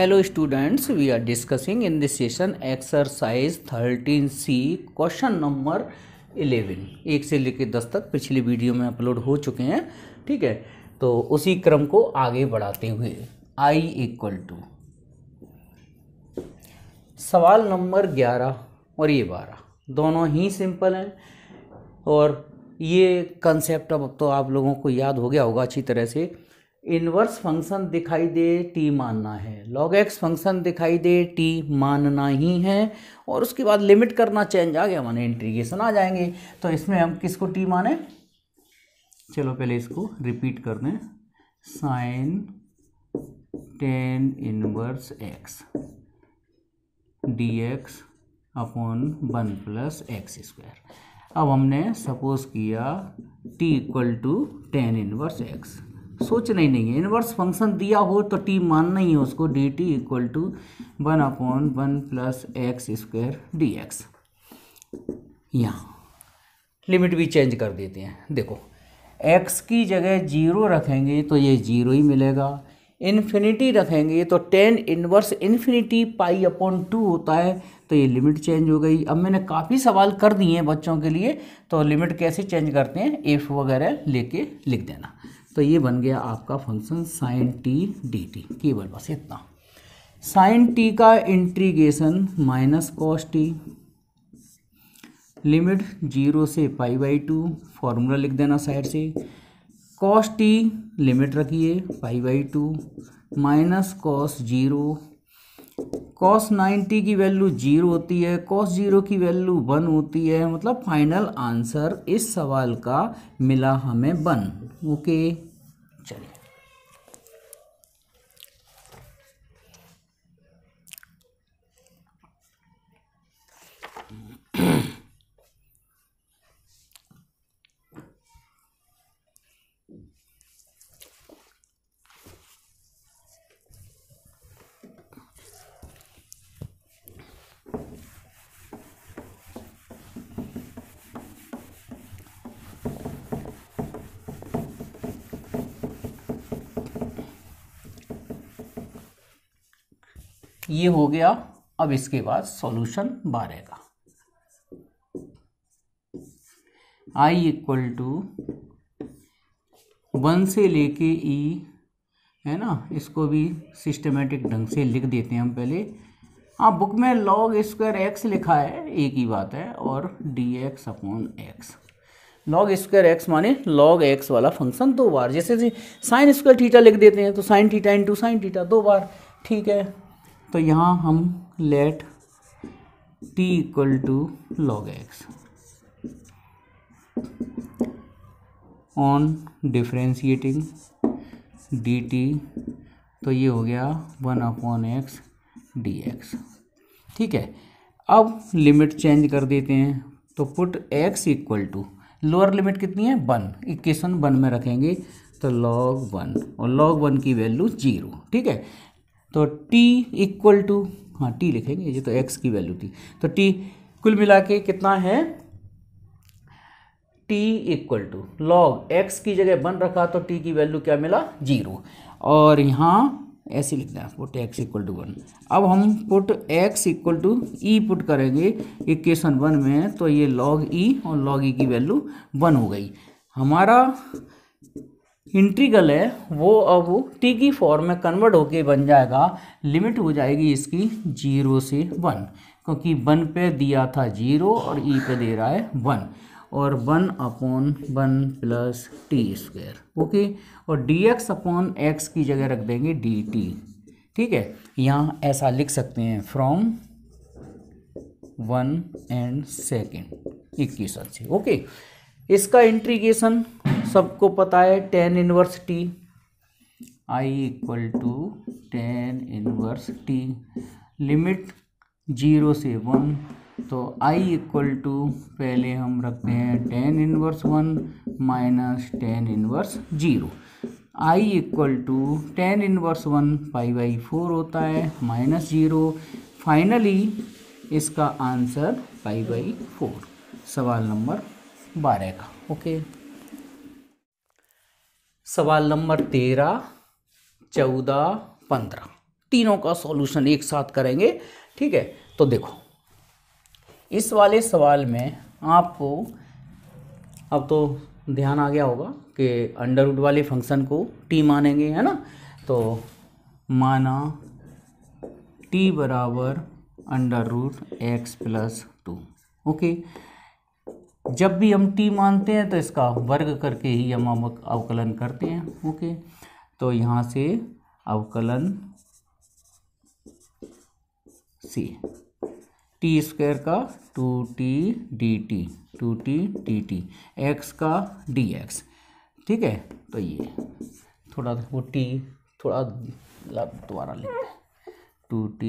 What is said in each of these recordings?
Hello students, we are discussing in this session exercise 13C question number 11 एक से लेकर 10 तक पिछली वीडियो में अपलोड हो चुके हैं। ठीक है, तो उसी क्रम को आगे बढ़ाते हुए I इक्वल टू सवाल नंबर 11 और ये 12 दोनों ही सिंपल हैं और ये कंसेप्ट अब तो आप लोगों को याद हो गया होगा अच्छी तरह से। इन्वर्स फंक्शन दिखाई दे टी मानना है, लॉग एक्स फंक्शन दिखाई दे टी मानना ही है और उसके बाद लिमिट करना चेंज आ गया, माने इंटीग्रेशन आ जाएंगे। तो इसमें हम किसको टी माने, चलो पहले इसको रिपीट कर दें, sine tan inverse x d x upon 1 plus x square. अब हमने सपोज किया t equal to 10 inverse x, सोचना ही नहीं है, इन्वर्स फंक्शन दिया हो तो टी मानना ही है उसको, d t equal to 1/(1 + x²dx)। यहाँ लिमिट भी चेंज कर देते हैं, देखो x की जगह 0 रखेंगे तो ये 0 ही मिलेगा, इन्फिनिटी रखेंगे तो 10 इन्वर्स इन्फिनिटी π/2 होता है, तो ये लिमिट चेंज हो गई। अब मैंने काफ़ी सवाल कर दिए हैं बच्चों के लिए, तो लिमिट कैसे चेंज करते हैं एफ वगैरह लेके लिख देना। तो ये बन गया आपका function sine t d t, केवल बस इतना। साइन टी का integration minus cos t, limit 0 से π/2, फॉर्मूला लिख देना साइड से, कॉस टी लिमिट रखिए π/2 माइनस कॉस 0, कॉस 90 की वैल्यू 0 होती है, कॉस 0 की वैल्यू 1 होती है, मतलब फाइनल आंसर इस सवाल का मिला हमें 1। ओके चलिए, ये हो गया। अब इसके बाद सॉल्यूशन 12 का I इक्वल टू 1 से लेके E है ना, इसको भी सिस्टमेटिक ढंग से लिख देते हैं हम पहले। हाँ, बुक में log² x लिखा है, एक ही बात है, और dx/x। log² x माने log x वाला फंक्शन 2 बार, जैसे sin² थीटा लिख देते हैं तो sin θ × sin θ 2 बार। ठीक है, तो यहाँ हम let t equal to log x on differentiating dt, तो ये हो गया 1/x dx। ठीक है, अब लिमिट चेंज कर देते हैं तो put x equal to, lower limit कितनी है 1, इक्वेशन 1 में रखेंगे तो log 1, और log 1 की वैल्यू 0। ठीक है, तो t इक्वल टू, हाँ t लिखेंगे, ये तो x की वैल्यू थी, तो t कुल मिला के कितना है, t equal to log x की जगह 1 रखा तो t की वैल्यू क्या मिला 0, और यहाँ ऐसे लिखना है पुट x इक्वल टू 1। अब हम put x equal to e put करेंगे इक्वेशन 1 में, तो ये log e और log e की वैल्यू 1 हो गई। हमारा इंटीग्रल है वो अब टी की फॉर्म में कन्वर्ट होके बन जाएगा, लिमिट हो जाएगी इसकी 0 से 1, क्योंकि 1 पे दिया था 0 और ई पे दे रहा है 1, और 1/(1 + t²)। ओके, और dx/x की जगह रख देंगे dt। ठीक है, यहाँ ऐसा लिख सकते हैं फ्रॉम 1 एंड 2 इक्वेशन से। ओके, इसका इंटीग्रेशन सबको पता है 10 inverse t, I equal to 10 inverse t, limit 0 से 1, तो I इक्वल टू पहले हम रखते हैं 10 inverse 1 minus 10 inverse 0, I equal to 10 inverse 1 π/4 होता है माइनस 0, फाइनली इसका आंसर π/4 सवाल नंबर 12 का। ओके, सवाल नंबर 13, 14, 15 तीनों का सॉल्यूशन एक साथ करेंगे। ठीक है, तो देखो इस वाले सवाल में आपको, अब तो ध्यान आ गया होगा कि अंडर रूट वाले फंक्शन को t मानेंगे, है ना। तो माना t बराबर under root x plus two. Okay, जब भी हम t मानते हैं तो इसका वर्ग करके ही हम अवकलन करते हैं। ओके, तो यहाँ से अवकलन c टी स्क्वायर का 2t dt, 2t dt, x का dx। ठीक है, तो ये थोड़ा वो t थोड़ा दोबारा लिखते हैं 2t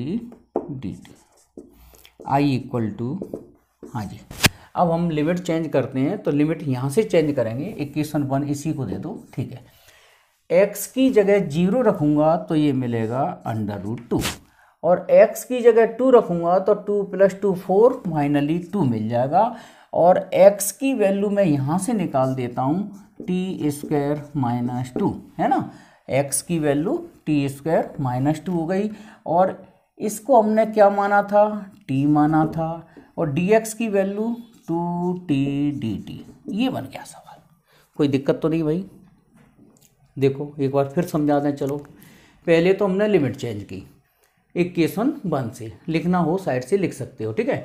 dt i equal to, हाँ जी। अब हम लिमिट चेंज करते हैं तो लिमिट यहाँ से चेंज करेंगे, इक्वेशन वन इसी को दे दो। ठीक है, x की जगह 0 रखूँगा तो ये मिलेगा अंडर रूट 2, और x की जगह 2 रखूँगा तो 2 + 2 4, फाइनली 2 मिल जाएगा। और x की वैल्यू मैं यहाँ से निकाल देता हूँ टी स्क्वायर माइनस 2, है ना। x की वैल्यू टी स्क्वायर माइनस 2 हो गई, और इसको हमने क्या माना था, t माना था। और dx की वैल्यू 2t dt, ये बन गया सवाल। कोई दिक्कत तो नहीं भाई? देखो एक बार फिर समझा दें। चलो पहले तो हमने लिमिट चेंज की इक्वेशन 1 से, लिखना हो साइड से लिख सकते हो। ठीक है,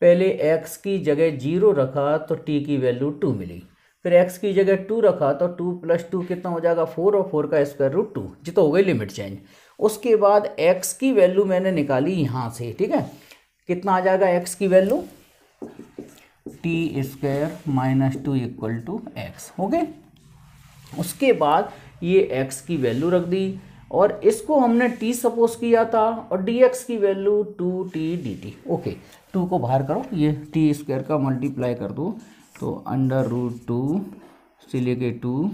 पहले x की जगह 0 रखा तो t की वैल्यू 2 मिली, फिर x की जगह 2 रखा तो 2 + 2 कितना हो जाएगा 4, और 4 का स्क्वायर रूट 2, ये तो हो गई लिमिट चेंज। उसके बाद x की वैल्यू मैंने निकाली यहाँ से। ठीक है, कितना आ जाएगा x की वैल्यू, t square minus 2 equal to x. Okay, उसके बाद ये x की वैल्यू रख दी, और इसको हमने t सपोज किया था, और dx की वैल्यू 2t dt। ओके, 2 को बाहर करो, ये t स्क्वायर का मल्टीप्लाई कर दो, तो अंडर रूट 2 से लेके 2,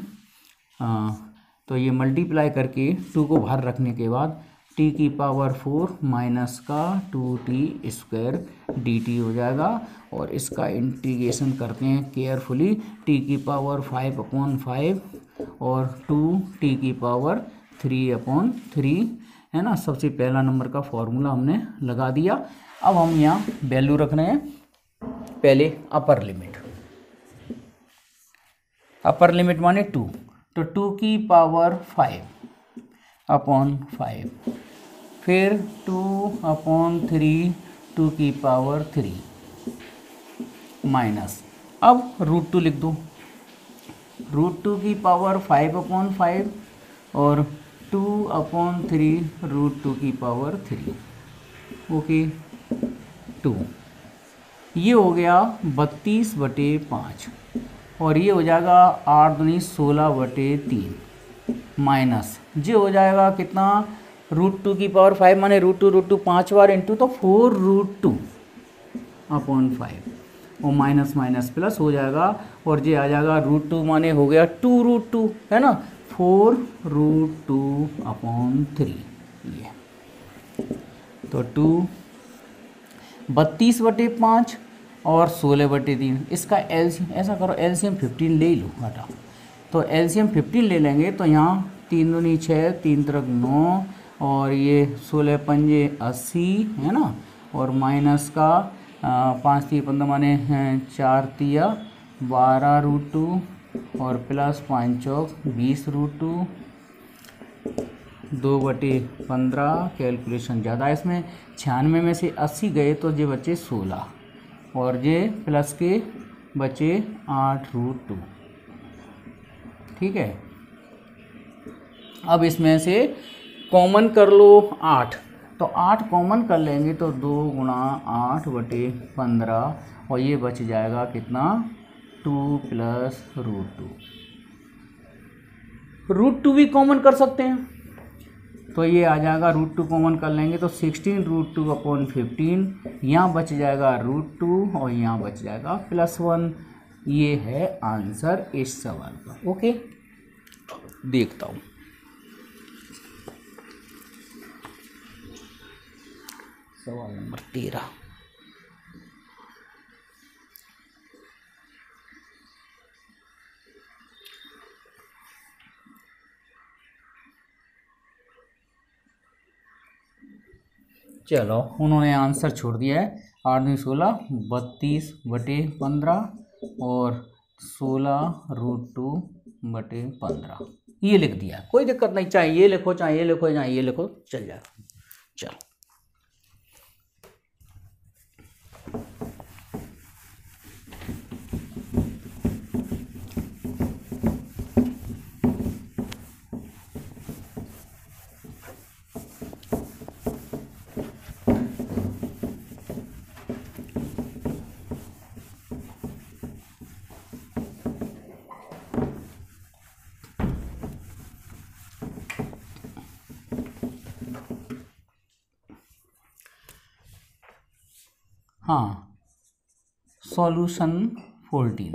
तो ये मल्टीप्लाई करके 2 को बाहर रखने के बाद t की पावर 4 माइनस का 2t स्क्वायर dt हो जाएगा। और इसका इंटीग्रेशन करते हैं केयरफुली, t की पावर 5/5 और 2t की पावर 3/3, है ना। सबसे पहला नंबर का फॉर्मूला हमने लगा दिया। अब हम यहाँ वैल्यू रख रहे हैं, पहले अपर लिमिट, अपर लिमिट माने 2, तो 2 की पावर 5/5, फिर 2/3, 2 की पावर 3 माइनस, अब √2 लिख दो, √2 की पावर 5/5 और 2/3 √2 की पावर 3। ओके, 2 ये हो गया 32/5, और ये हो जाएगा 8×2 = 16/3 माइनस ये हो जाएगा कितना, √2 की पावर 5 माने √2 5 बार इंटू तो 4√2/5, और माइनस माइनस प्लस हो जाएगा, और ये आ जाएगा √2 माने हो गया 2√2, है ना, 4√2/3। ये तो 2 32/5 और 16/3, इसका एलसीएम, ऐसा करो एलसीएम 15 ले लो, हटाओ, तो एलसीएम 15 ले लेंगे तो यहाँ 3 दूनी 6, 3 तिरक 9, और ये 16 पंजे 80, है ना, और माइनस का 5 × 3 = 15 माने 4×3 = 12 √2, और प्लस 5×4 = 20 √2, 2/15, कैलकुलेशन ज़्यादा है इसमें, 96 में से 80 गए तो ये बचे 16, और ये प्लस के बचे 8 √2। ठीक है, अब इसमें से कॉमन कर लो 8, तो 8 कॉमन कर लेंगे तो 2 × 8/15, और ये बच जाएगा कितना 2 + √2। √2 भी कॉमन कर सकते हैं, तो ये आ जाएगा √2 कॉमन कर लेंगे तो 16 √2/15, यहाँ बच जाएगा √2 और यहाँ बच जाएगा +1। ये है आंसर इस सवाल का। ओके, देखता हूँ सवाल नंबर 13। चलो उन्होंने आंसर छोड़ दिया है 8×16 32/15 और 16√2/15 ये लिख दिया। कोई दिक्कत नहीं, चाहे ये लिखो चाहे ये लिखो चाहे ये लिखो चल जाए। चलो हाँ, सॉल्यूशन 14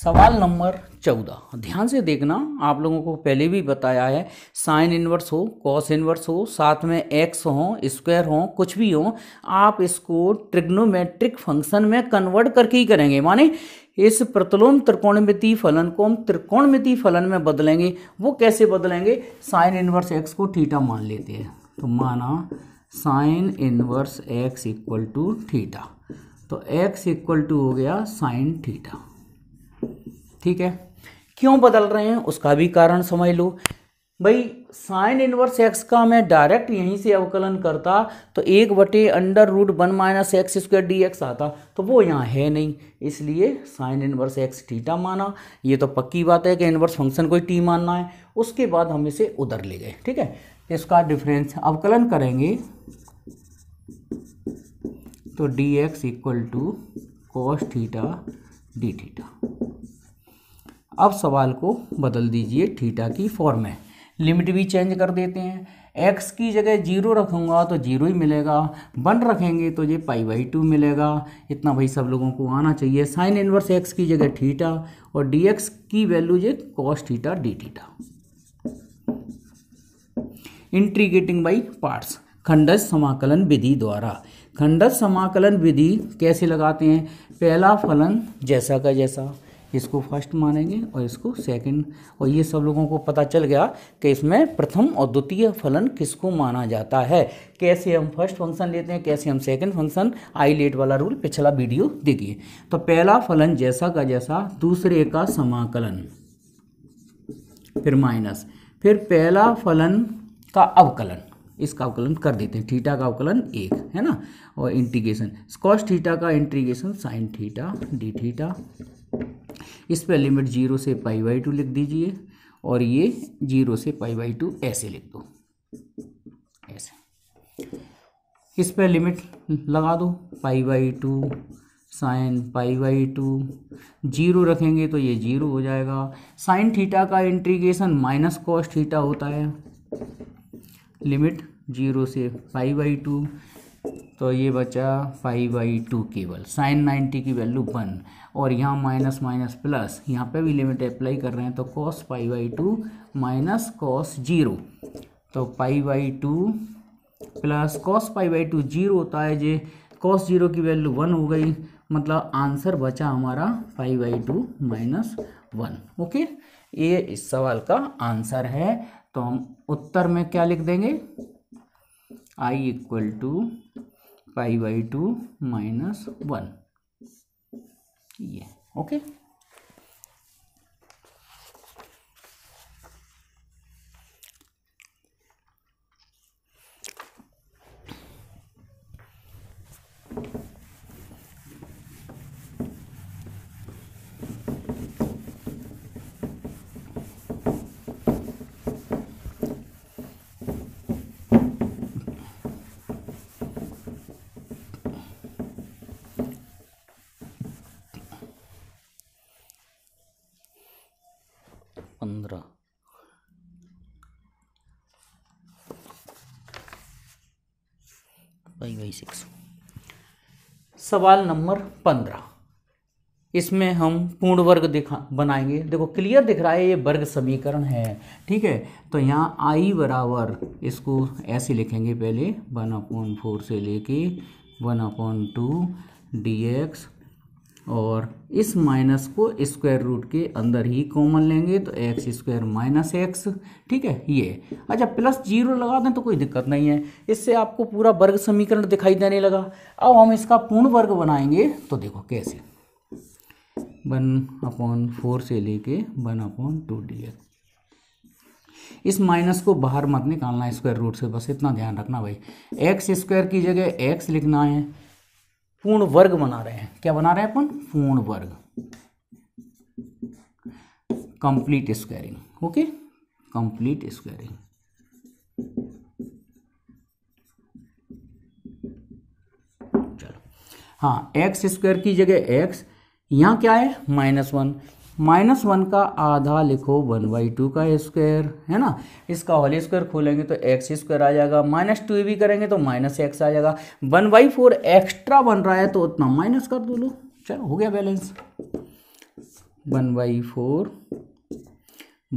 सवाल नंबर 14 ध्यान से देखना। आप लोगों को पहले भी बताया है साइन इनवर्स हो कॉस इनवर्स हो साथ में एक्स हो स्क्वायर हो कुछ भी हो, आप इसको ट्रिग्नोमेट्रिक फंक्शन में कन्वर्ट करके ही करेंगे। माने इस प्रतिलोम त्रिकोणमितीय फलन को हम त्रिकोणमितीय फलन में बदलेंगे। वो कैसे बदलेंगे? साइन इनवर्स एक्स को थीटा मान लेते हैं, तो माना sine inverse x equal to theta, तो एक्स इक्वल टू हो गया साइन थीटा। ठीक है, क्यों बदल रहे हैं उसका भी कारण समझ लो। भाई साइन इनवर्स एक्स का मैं डायरेक्ट यहीं से अवकलन करता तो 1/√1 - x² dx आता, तो वो यहाँ है नहीं, इसलिए साइन इनवर्स एक्स थीटा माना। ये तो पक्की बात है कि इनवर्स फंक्शन को टी मानना है। उसके बाद हम इसे उधर ले गए। ठीक है, इसका डिफरेंस अवकलन करेंगे तो dx equal to cos theta d theta. अब सवाल को बदल दीजिए थीटा की फॉर्म में, लिमिट भी चेंज कर देते हैं। x की जगह 0 रखूँगा तो 0 ही मिलेगा, 1 रखेंगे तो ये π/2 मिलेगा। इतना भाई सब लोगों को आना चाहिए। साइन इनवर्स x की जगह थीटा और dx की वैल्यू ये cos theta d theta. Integrating by parts खंडज समाकलन विधि द्वारा। खंडज समाकलन विधि कैसे लगाते हैं? पहला फलन जैसा का जैसा, इसको फर्स्ट मानेंगे और इसको सेकंड, और ये सब लोगों को पता चल गया कि इसमें प्रथम और द्वितीय फलन किसको माना जाता है। कैसे हम फर्स्ट फंक्शन लेते हैं, कैसे हम सेकंड फंक्शन, आइलेट वाला रूल पिछला वीडियो देखिए। तो पहला फलन जैसा का जैसा, दूसरे का समाकलन फिर माइनस, फिर पहला फलन का अवकलन, इसका अवकलन कर देते हैं। थीटा का अवकलन 1 है ना, और इंटीग्रेशन कॉस थीटा का integration sine theta d theta. इस पर लिमिट 0 से π/2 लिख दीजिए और ये 0 से π/2 ऐसे लिख दो, ऐसे। इस पर लिमिट लगा दो π/2 साइन π/2, 0 रखेंगे तो ये 0 हो जाएगा। साइन थीटा का इंटीग्रेशन माइनस कॉस थीटा होता है, लिमिट 0 से π/2 तो ये बचा π/2 केवल। साइन 90 की वैल्यू 1 और यहाँ माइनस माइनस प्लस, यहाँ पे भी लिमिट अप्लाई कर रहे हैं तो कॉस π/2 माइनस कॉस 0, तो π/2 प्लस कॉस π/2 0 होता है, जे कॉस 0 की वैल्यू 1 हो गई। मतलब आंसर बचा हमारा π/2 माइनस 1। ओके, ये इस सवाल का आंसर है। तो हम उत्तर में क्या लिख देंगे? i इक्वल टू π/2 माइनस 1, ये। ओके, सवाल नंबर 15, इसमें हम पूर्ण वर्ग बनाएंगे। देखो क्लियर दिख रहा है, ये वर्ग समीकरण है। ठीक है, तो यहाँ i बराबर, इसको ऐसे लिखेंगे पहले 1/4 से लेके 1/2 dx और इस माइनस को स्क्वायर रूट के अंदर ही कॉमन लेंगे तो एक्स स्क्वायर माइनस एक्स, ठीक है ये। अच्छा प्लस जीरो लगा दें तो कोई दिक्कत नहीं है, इससे आपको पूरा वर्ग समीकरण दिखाई देने लगा। अब हम इसका पूर्ण वर्ग बनाएंगे तो देखो कैसे, 1/4 से लेके 1/2 dx। इस माइनस को बाहर मत निकालना स्क्वायर रूट से, बस इतना ध्यान रखना भाई। एक्स स्क्वायर की जगह एक्स लिखना है। पूर्ण वर्ग बना रहे हैं, क्या बना रहे हैं अपन? पूर्ण वर्ग, complete squaring. Okay complete squaring. चलो हाँ, एक्स स्क्वायर की जगह एक्स, यहाँ क्या है -1। -1 का आधा लिखो 1/2 का स्क्वायर, है ना। इसका होल स्क्वायर खोलेंगे तो एक्स स्क्वायर आ जाएगा, -2 भी करेंगे तो -x आ जाएगा। 1/4 एक्स्ट्रा बन रहा है तो उतना माइनस कर दो लो, चलो हो गया बैलेंस। 1/4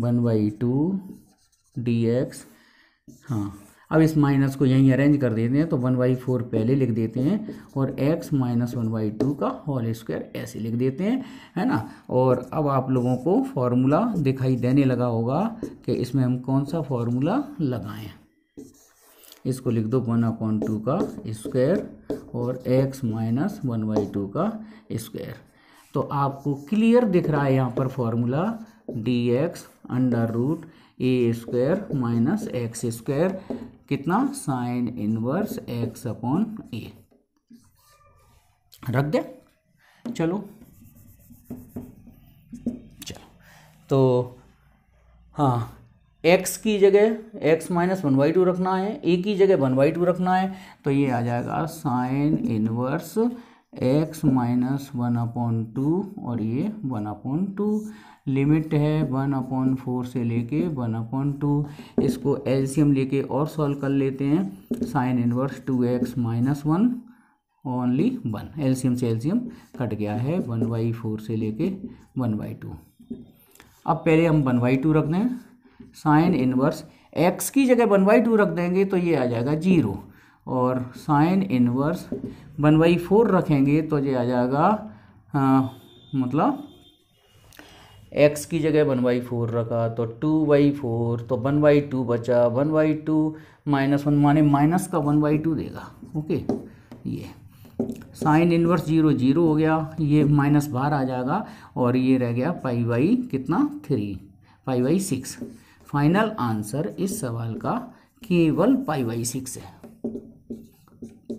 1/2 dx। हाँ अब इस माइनस को यहीं अरेंज कर देते हैं तो 1/4 पहले लिख देते हैं और x -1/2 का होल स्क्वायर ऐसे लिख देते हैं, है ना। और अब आप लोगों को फॉर्मूला दिखाई देने लगा होगा कि इसमें हम कौन सा फॉर्मूला लगाएं। इसको लिख दो 1/2 का स्क्वायर और x -1/2 का स्क्वायर। तो आपको क्लियर दिख रहा है यहाँ पर formula, dx under root a square minus x square कितना, sine inverse x upon a, रख दे। चलो चलो तो हाँ, x की जगह x -1/2 रखना है, a की जगह 1/2 रखना है तो ये आ जाएगा साइन इनवर्स x -1/2 और ये 1/2। लिमिट है 1/4 से लेके 1/2। इसको एलसीएम लेके और सॉल्व कर लेते हैं, sine inverse 2x -1 only 1, LCM से एलसीएम कट गया है, 1/4 से लेके 1/2। अब पहले हम 1/2 रख दें, साइन इनवर्स x की जगह 1/2 रख देंगे तो ये आ जाएगा 0 और साइन इनवर्स 1/4 रखेंगे तो ये आ जाएगा मतलब x की जगह 1/4 रखा तो 2/4 तो 1/2 बचा, 1/2 -1 माने माइनस का 1/2 देगा। ओके ये साइन इनवर्स 0 हो गया, ये माइनस बाहर आ जाएगा और ये रह गया π/, कितना 3, π/6। फाइनल आंसर इस सवाल का केवल π/6 है,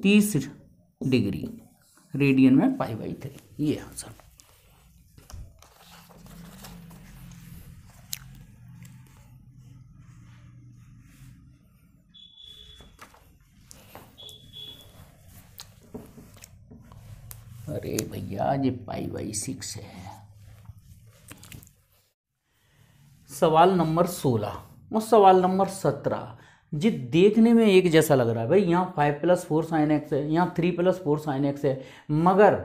30 डिग्री रेडियन में π/3 ये आंसर। अरे भैया ये π/6 है। सवाल नंबर 16 और सवाल नंबर 17 जी देखने में एक जैसा लग रहा है भाई। यहाँ 5+4 साइन एक्स है, यहाँ 3+4 साइन एक्स है, मगर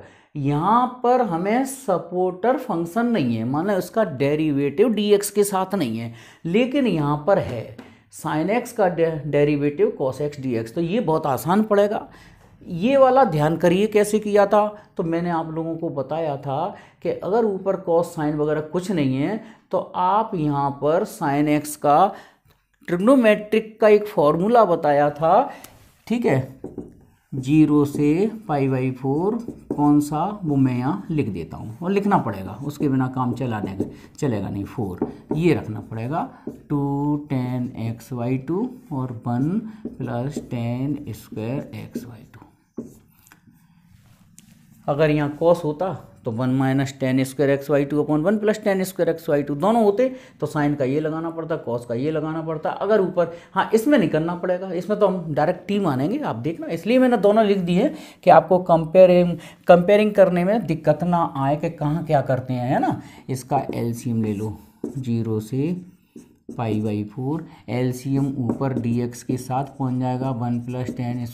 यहाँ पर हमें सपोर्टर फंक्शन नहीं है, माना उसका डेरिवेटिव dx के साथ नहीं है, लेकिन यहाँ पर है साइन एक्स का डेरिवेटिव cos x dx। तो ये बहुत आसान पड़ेगा, ये वाला ध्यान करिए कैसे किया था। तो मैंने आप लोगों को बताया था कि अगर ऊपर cos साइन वगैरह कुछ नहीं है तो आप यहाँ पर साइन एक्स का ट्रिग्नोमेट्रिक का एक फॉर्मूला बताया था, ठीक है, 0 से π/4 कौन सा, वो मैं यहाँ लिख देता हूँ और लिखना पड़ेगा, उसके बिना काम चलेगा नहीं। 4 ये रखना पड़ेगा, 2 tan xy2 और 1 + tan² xy2। अगर यहाँ cos होता तो 1 - tan² xy2 upon 1 + tan² xy2 दोनों होते तो साइन का ये लगाना पड़ता, कॉस का ये लगाना पड़ता। अगर ऊपर, हाँ इसमें नहीं करना पड़ेगा, इसमें तो हम डायरेक्ट टी मानेंगे, आप देखना। इसलिए मैंने दोनों लिख दिए कि आपको कंपेयरिंग करने में दिक्कत ना आए कि कहाँ क्या करते हैं, है ना। इसका एलसीएम ले लो, 0 से π/4, एलसीएम ऊपर dx के साथ पहुँच जाएगा, 1 + tan²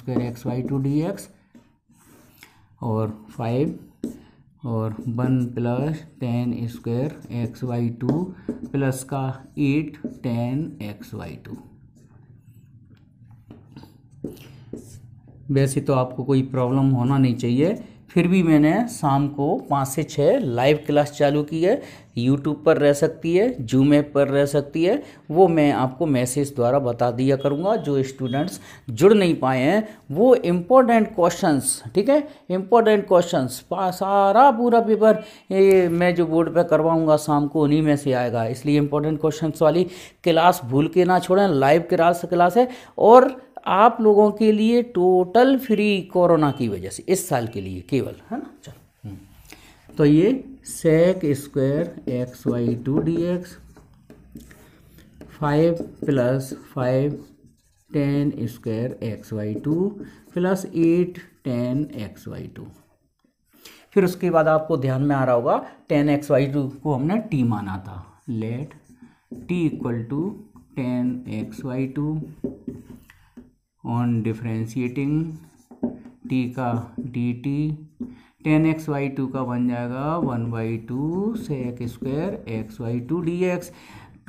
xy2 dx और 5 और 1 + tan² xy2 प्लस का 8 tan xy2। वैसे तो आपको कोई प्रॉब्लम होना नहीं चाहिए, फिर भी मैंने शाम को 5 से 6 लाइव क्लास चालू की है। यूट्यूब पर रह सकती है, जूम ऐप पर रह सकती है, वो मैं आपको मैसेज द्वारा बता दिया करूँगा। जो स्टूडेंट्स जुड़ नहीं पाए हैं वो इम्पोर्टेंट क्वेश्चंस, ठीक है, इम्पोर्टेंट क्वेश्चंस सारा पूरा पेपर मैं जो बोर्ड पे करवाऊँगा शाम को उन्हीं में से आएगा। इसलिए इम्पोर्टेंट क्वेश्चंस वाली क्लास भूल के ना छोड़ें। लाइव क्लास है और आप लोगों के लिए टोटल फ्री कोरोना की वजह से इस साल के लिए केवल, है ना। चलो तो ये sec² xy2 dx 5 + 5 tan² xy2 + 8 tan xy2। फिर उसके बाद आपको ध्यान में आ रहा होगा tan xy2 को हमने t माना था। Let t = tan xy2 on differentiating t का dt tan xy2 का बन जाएगा 1/2 sec² xy2 dx।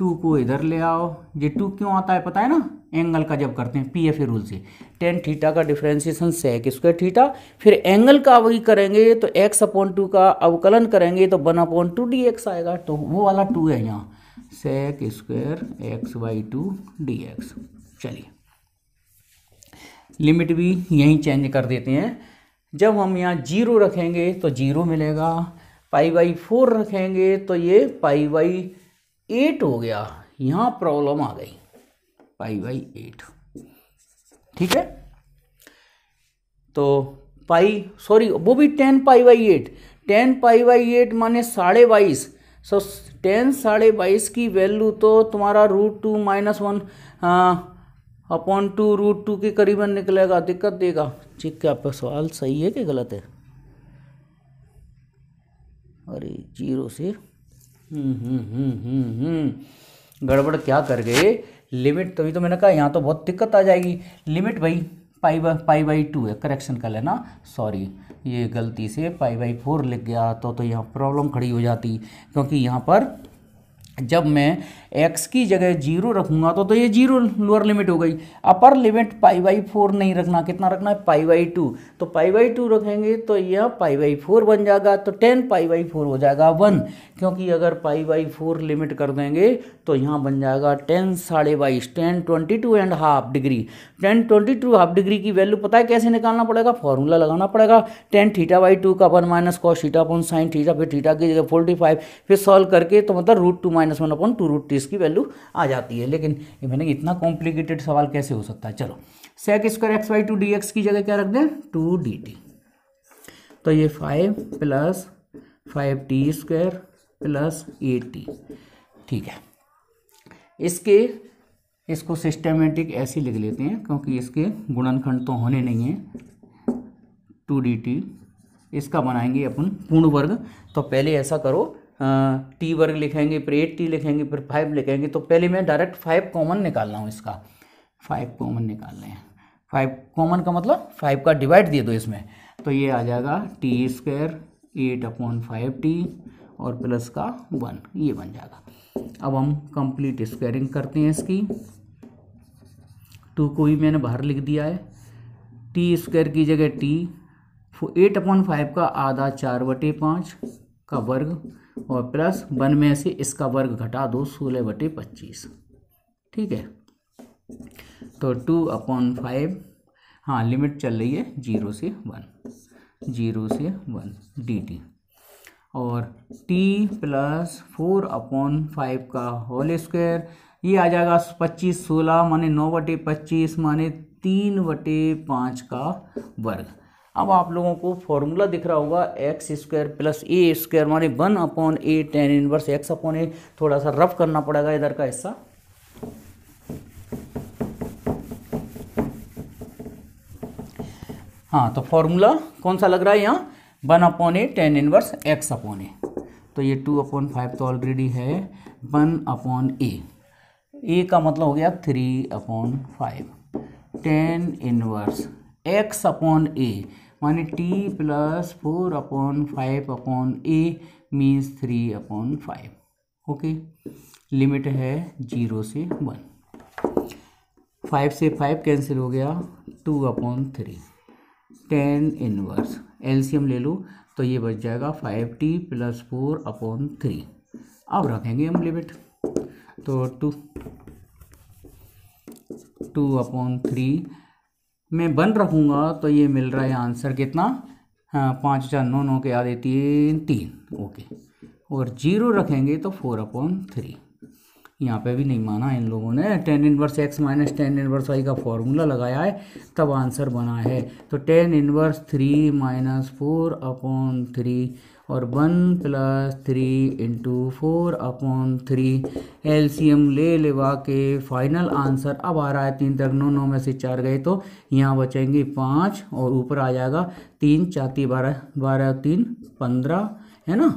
2 को इधर ले आओ। ये 2 क्यों आता है पता है ना, एंगल का जब करते हैं पीएफए रूल से। tan थीटा का डिफ्रेंशिएशन sec² थीटा, फिर एंगल का वही करेंगे तो x/2 का अवकलन करेंगे तो 1/2 dx आएगा। तो वो वाला 2 है यहाँ sec² xy2 dx। चलिए लिमिट भी यहीं चेंज कर देते हैं। जब हम यहाँ 0 रखेंगे तो 0 मिलेगा, π/4 रखेंगे तो ये π/8 हो गया। यहाँ प्रॉब्लम आ गई π/8, ठीक है। तो वो भी tan π/8 माने 22.5। सो tan 22.5 की वैल्यू तो तुम्हारा √2 - 1 / 2 √2 के करीबन निकलेगा। दिक्कत देगा ठीक। क्या आपका सवाल सही है कि गलत है? अरे 0 से गड़बड़ क्या कर गए लिमिट। तभी तो मैंने कहा यहाँ तो बहुत दिक्कत आ जाएगी। लिमिट भाई π/2 है, करेक्शन कर लेना। सॉरी ये गलती से π/4 लिख गया तो यहाँ प्रॉब्लम खड़ी हो जाती, क्योंकि यहाँ पर जब मैं x की जगह 0 रखूँगा तो ये 0 लोअर लिमिट हो गई। अपर लिमिट π/4 नहीं रखना, कितना रखना है π/2। तो π/2 रखेंगे तो यह π/4 बन जाएगा। तो tan π/4 हो जाएगा 1, क्योंकि अगर π/4 लिमिट कर देंगे तो यहाँ बन जाएगा tan 22.5 tan 22.5 degree. tan 22.5 degree की वैल्यू पता है कैसे निकालना पड़ेगा? फॉर्मूला लगाना पड़ेगा tan θ/2 का 1 - cos θ sin θ, फिर θ की जगह 45, फिर सॉल्व करके तो मतलब √2 - 1/2 √2 की वैल्यू आ जाती है। लेकिन मैंने इतना कॉम्प्लिकेटेड सवाल कैसे हो सकता है। चलो sec² xy2 dx की जगह क्या रख दें 2 dt। तो ये 5 + 5t² + 8t, ठीक है। इसको सिस्टमेटिक ऐसे लिख लेते हैं क्योंकि इसके गुणनखंड तो होने नहीं है। 2 dt इसका बनाएंगे अपन पूर्ण वर्ग। तो पहले ऐसा करो t वर्ग लिखेंगे, फिर 8t लिखेंगे, फिर 5 लिखेंगे। तो पहले मैं डायरेक्ट 5 कॉमन निकालना हूँ। इसका 5 कॉमन निकालना है। 5 कॉमन का मतलब 5 का डिवाइड दे दो इसमें। तो ये आ जाएगा t² 8 / 5t और प्लस का 1, ये बन जाएगा। अब हम कंप्लीट स्क्वायरिंग करते हैं इसकी। 2 को भी मैंने बाहर लिख दिया है। t² की जगह t, 8/5 का आधा 4/5 का वर्ग और प्लस 1 में से इसका वर्ग घटा दो 16/25, ठीक है। तो 2/5, हाँ लिमिट चल रही है 0 से 1 dt और t + 4/5 का होल स्क्वायर, ये आ जाएगा 25/16 माने 9/25 माने 3/5 का वर्ग। अब आप लोगों को फॉर्मूला दिख रहा होगा x² + a² माने 1/a tan इनवर्स x/a। थोड़ा सा रफ करना पड़ेगा इधर का हिस्सा। हाँ तो फॉर्मूला कौन सा लग रहा है यहाँ 1/a tan इनवर्स x/a। तो ये 2/5 तो ऑलरेडी है, 1/a, a का मतलब हो गया 3/5 tan इनवर्स x/a माने t + 4/5/a means 3/5। Okay limit है 0 से 1। 5 से 5 कैंसिल हो गया 2/3 tan इनवर्स एलसीएम ले लो तो ये बच जाएगा 5t + 4/3। अब रखेंगे हम लिमिट, तो 2/3 मैं बन रखूँगा तो ये मिल रहा है आंसर कितना, 5,009 के आधे 3 ओके, और 0 रखेंगे तो 4/3। यहाँ पे भी नहीं माना इन लोगों ने, tan inverse x minus tan inverse y का फॉर्मूला लगाया है तब आंसर बना है। तो tan इनवर्स 3 - 4/3 और 1 + 3 × 4/3 एलसीएम ले लेवा के फाइनल आंसर अब आ रहा है 3 × 9, 9 में से 4 गए तो यहाँ बचेंगे 5 और ऊपर आ जाएगा 3 × 4 = 12, 12 × 3 = 15 है ना,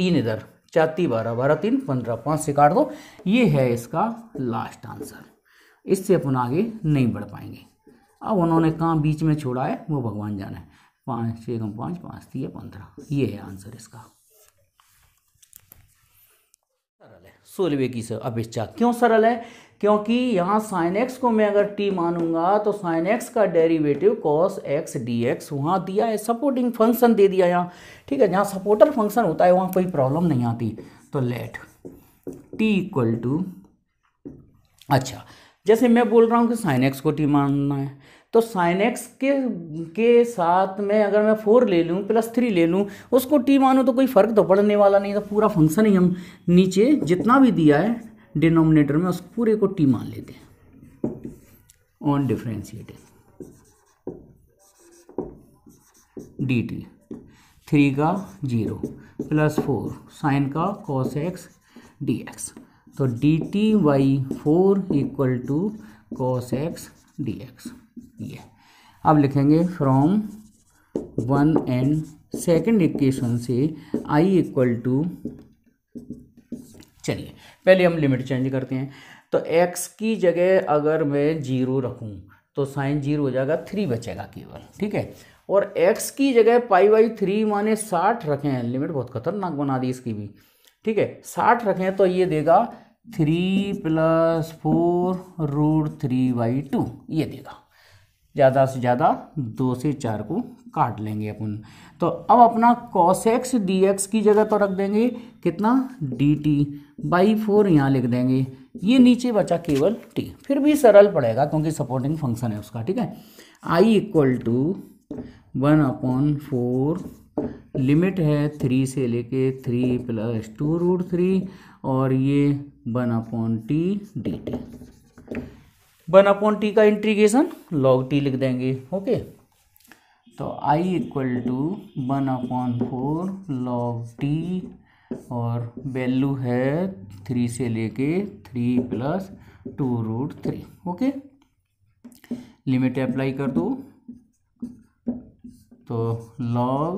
3 इधर 4 × 3 = 12, 12 × 3 = 15, 5 से काट दो, ये है इसका लास्ट आंसर। इससे अपन आगे नहीं बढ़ पाएंगे। अब उन्होंने कहाँ बीच में छोड़ा है वो भगवान जाने, 5 × 6 = 5, 5 × 3 = 15, ये है आंसर इसका। सरल है 16वें की अपेक्षा, क्यों सरल है, क्योंकि यहाँ साइन एक्स को मैं अगर t मानूंगा तो साइन एक्स का derivative cos x d x वहाँ दिया है, सपोर्टिंग फंक्शन दे दिया यहाँ, ठीक है, जहाँ सपोर्टर फंक्शन होता है वहाँ कोई प्रॉब्लम नहीं आती। तो लेट t = अच्छा जैसे मैं बोल रहा हूँ कि साइन एक्स को t मानना है तो साइन एक्स के साथ में अगर मैं 4 ले लूँ + 3 ले लूँ उसको t मानूँ तो कोई फ़र्क तो पड़ने वाला नहीं, तो पूरा फंक्शन ही हम नीचे जितना भी दिया है डिनोमिनेटर में उस पूरे को t मान लेते हैं ऑन डिफ्रेंशिएटिंग dt 3 का 0 + 4 साइन का cos x dx, तो dt/4 = cos x dx। ये अब लिखेंगे फ्रॉम 1 एंड सेकेंड इक्वेशन से i = चलिए पहले हम लिमिट चेंज करते हैं। तो x की जगह अगर मैं 0 रखूं तो साइन 0 हो जाएगा, 3 बचेगा केवल, ठीक है, और x की जगह π/3 माने 60 रखें, लिमिट बहुत खतरनाक बना दी इसकी भी, ठीक है, 60 रखें तो ये देगा 3 + 4 √3/2, ये देगा। ज़्यादा से ज़्यादा 2 से 4 को काट लेंगे अपन, तो अब अपना cos x dx की जगह तो रख देंगे कितना dt/4 यहाँ लिख देंगे, ये नीचे बचा केवल t, फिर भी सरल पड़ेगा क्योंकि सपोर्टिंग फंक्शन है उसका, ठीक है। i = 1/4 लिमिट है 3 से लेके 3 + 2√3 और ये 1/t dt, 1/t का इंटीग्रेशन log t लिख देंगे, ओके। तो i = 1/4 log t और वैल्यू है 3 से लेके 3 + 2√3, ओके, लिमिट अप्लाई कर दो तो log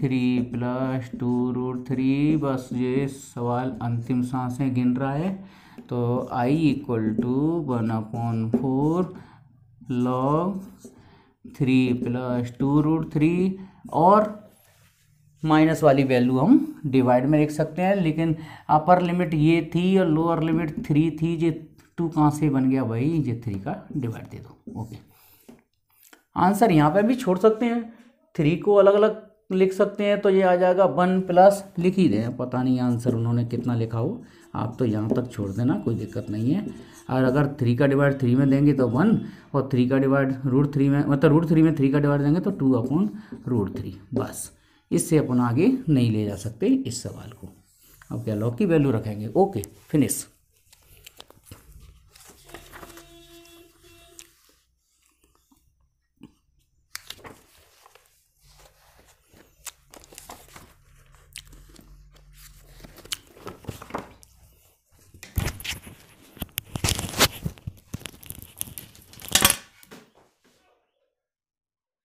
3 + 2√3, बस ये सवाल अंतिम सांसें गिन रहा है। तो i = 1/4 log 3 + 2√3 और माइनस वाली वैल्यू हम डिवाइड में लिख सकते हैं, लेकिन अपर लिमिट ये थी और लोअर लिमिट 3 थी, ये 2 कहाँ से बन गया भाई, ये 3 का डिवाइड दे दो, ओके। आंसर यहाँ पे भी छोड़ सकते हैं, 3 को अलग अलग लिख सकते हैं तो ये आ जाएगा 1 + लिख ही दें, पता नहीं आंसर उन्होंने कितना लिखा हो, आप तो यहाँ तक छोड़ देना कोई दिक्कत नहीं है। और अगर 3 का डिवाइड 3 में देंगे तो 1 और 3 का डिवाइड √3 में, मतलब √3 में 3 का डिवाइड देंगे तो 2/√3, बस इससे अपन आगे नहीं ले जा सकते इस सवाल को। अब क्या लॉग की वैल्यू रखेंगे, ओके फिनिश।